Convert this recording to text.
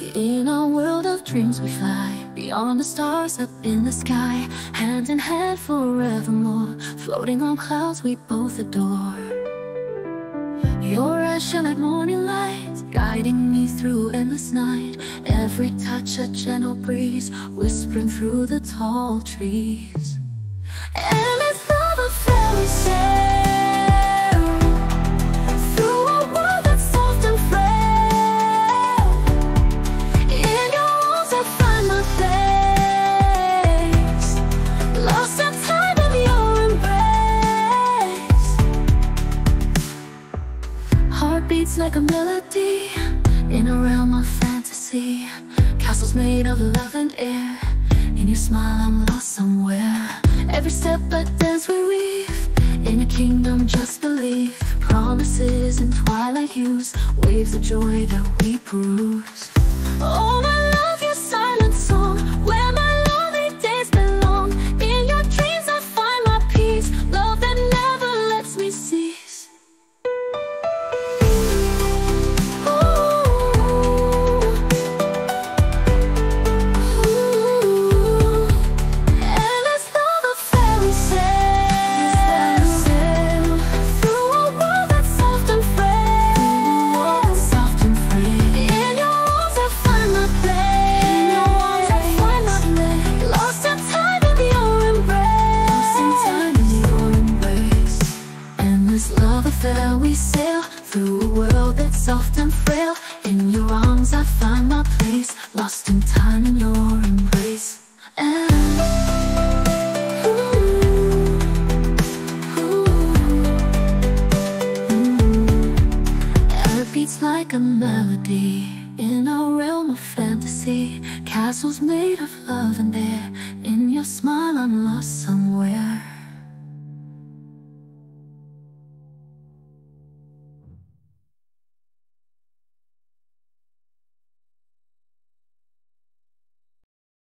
In a world of dreams we fly, beyond the stars up in the sky, hand in hand forevermore, floating on clouds we both adore. Your ashen at morning light, guiding me through endless night, every touch a gentle breeze, whispering through the tall trees. And it's not a fairy tale. Beats like a melody in a realm of fantasy, castles made of love and air. In your smile I'm lost somewhere. Every step I dance we weave, in a kingdom just believe. Promises and twilight hues, waves of joy that we peruse. Oh my love, your silent song, where my lonely days belong. In your dreams I find my peace, love that never lets me cease. There we sail through a world that's soft and frail. In your arms I find my place, lost in time in your embrace. It beats like a melody in a realm of fantasy, castles made of love and air.